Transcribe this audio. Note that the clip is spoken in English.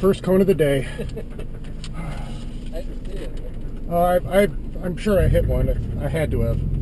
first cone of the day. I'm sure I hit one. I had to have.